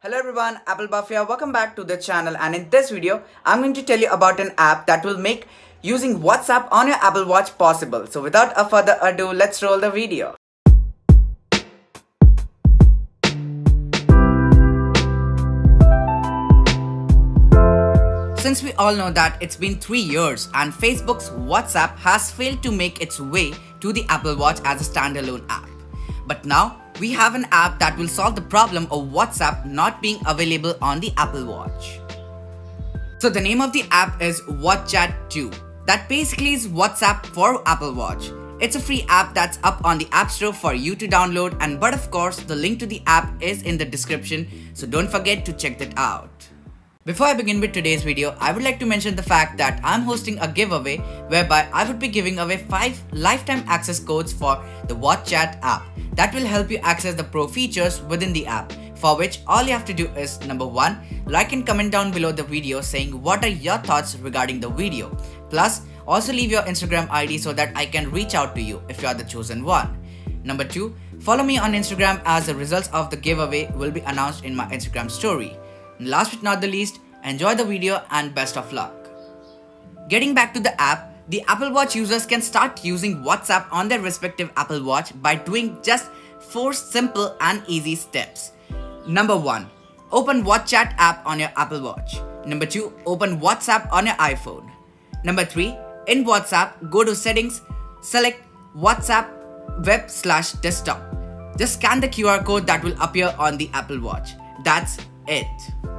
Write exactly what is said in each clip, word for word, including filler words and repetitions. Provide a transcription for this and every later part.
Hello everyone, Apple Buffia, welcome back to the channel, and in this video I'm going to tell you about an app that will make using WhatsApp on your Apple Watch possible. So without a further ado, let's roll the video. Since we all know that it's been three years and Facebook's WhatsApp has failed to make its way to the Apple Watch as a standalone app, but now we have an app that will solve the problem of WhatsApp not being available on the Apple Watch. So the name of the app is WatchChat two. That basically is WhatsApp for Apple Watch. It's a free app that's up on the App Store for you to download, and but of course the link to the app is in the description, so don't forget to check that out. Before I begin with today's video, I would like to mention the fact that I'm hosting a giveaway whereby I would be giving away five lifetime access codes for the WatchChat app. That will help you access the pro features within the app, for which all you have to do is number one, like and comment down below the video saying what are your thoughts regarding the video. Plus, also leave your Instagram I D so that I can reach out to you if you are the chosen one. Number two, follow me on Instagram as the results of the giveaway will be announced in my Instagram story. And last but not the least, enjoy the video and best of luck. Getting back to the app, the Apple Watch users can start using WhatsApp on their respective Apple Watch by doing just four simple and easy steps. Number one, open WatchChat app on your Apple Watch. Number two, open WhatsApp on your iPhone. Number three, in WhatsApp, go to settings, select WhatsApp web slash desktop. Just scan the Q R code that will appear on the Apple Watch. That's it.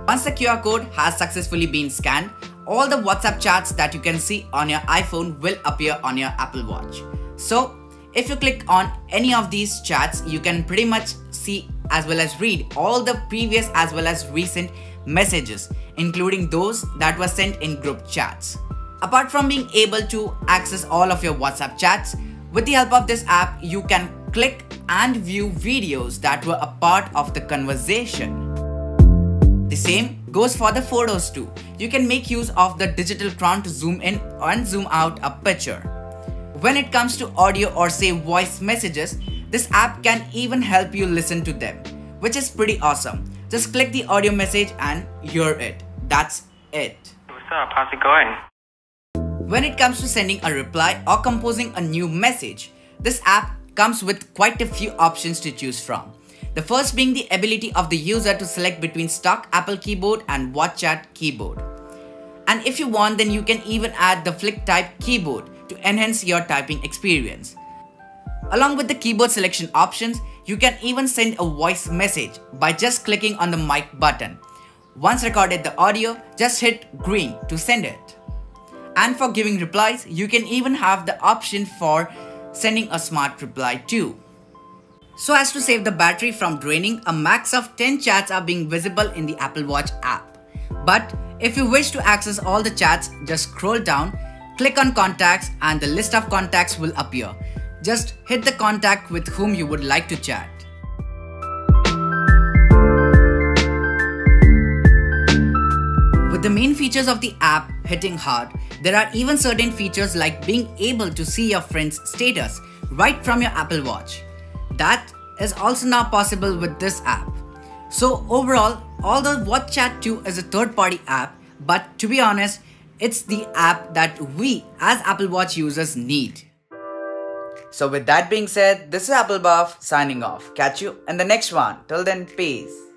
Once the Q R code has successfully been scanned, all the WhatsApp chats that you can see on your iPhone will appear on your Apple Watch. So if you click on any of these chats, you can pretty much see as well as read all the previous as well as recent messages, including those that were sent in group chats. Apart from being able to access all of your WhatsApp chats, with the help of this app, you can click and view videos that were a part of the conversation. The same goes for the photos too. You can make use of the digital crown to zoom in and zoom out a picture. When it comes to audio or say voice messages, this app can even help you listen to them, which is pretty awesome. Just click the audio message and hear it. That's it. What's up? How's it going? When it comes to sending a reply or composing a new message, this app comes with quite a few options to choose from. The first being the ability of the user to select between stock Apple keyboard and WatchChat keyboard. And if you want, then you can even add the FlickType keyboard to enhance your typing experience. Along with the keyboard selection options, you can even send a voice message by just clicking on the mic button. Once recorded the audio, just hit green to send it. And for giving replies, you can even have the option for sending a smart reply too. So as to save the battery from draining, a max of ten chats are being visible in the Apple Watch app. But if you wish to access all the chats, just scroll down, click on contacts, and the list of contacts will appear. Just hit the contact with whom you would like to chat. With the main features of the app hitting hard, there are even certain features like being able to see your friend's status right from your Apple Watch. That is also now possible with this app. So overall, although WatchChat two is a third-party app, but to be honest, it's the app that we as Apple Watch users need. So with that being said, this is Apple Buff signing off. Catch you in the next one. Till then, peace.